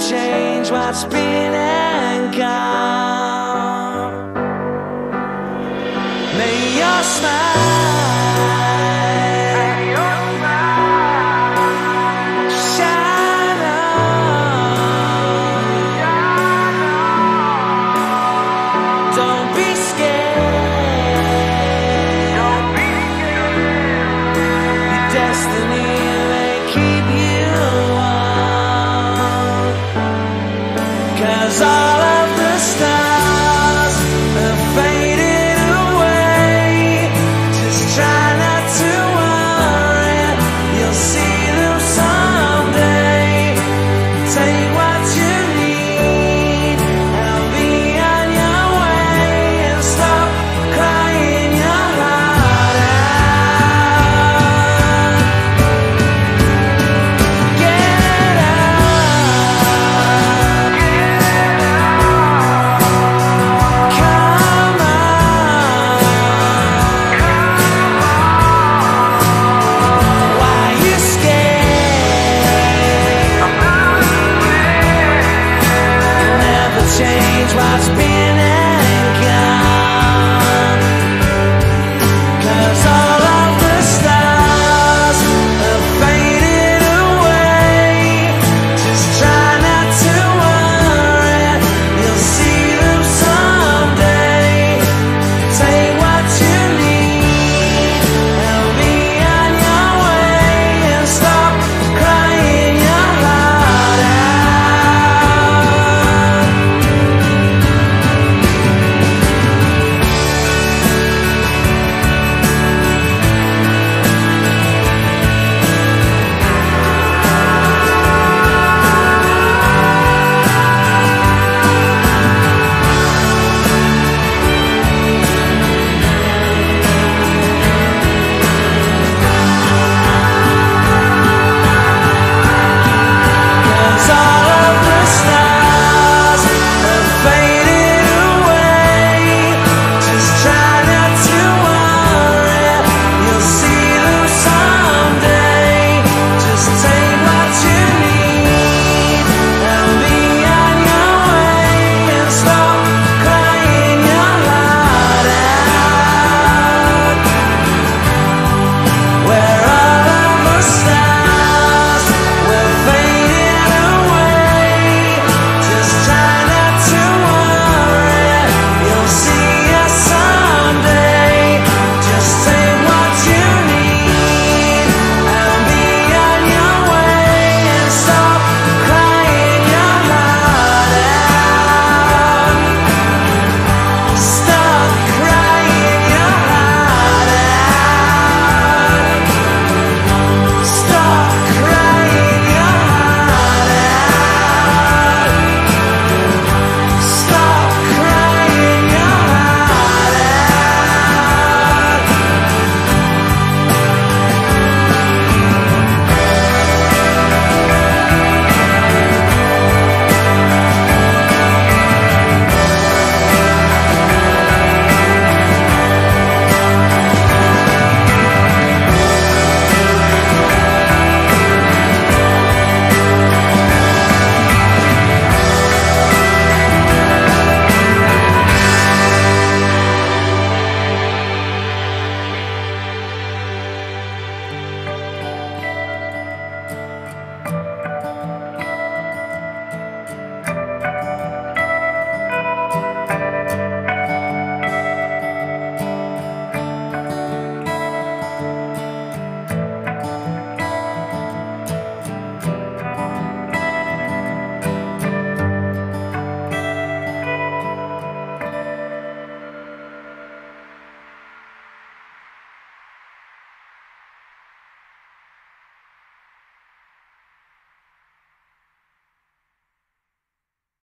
change what's been and gone. May your smile shine on. Don't be scared. Your destiny may keep you. 'Cause all of the stars have faded away. Just try not to worry, you'll see them someday. Take what you need, I'll be on your way. And stop crying your heart out. Get up. Change what's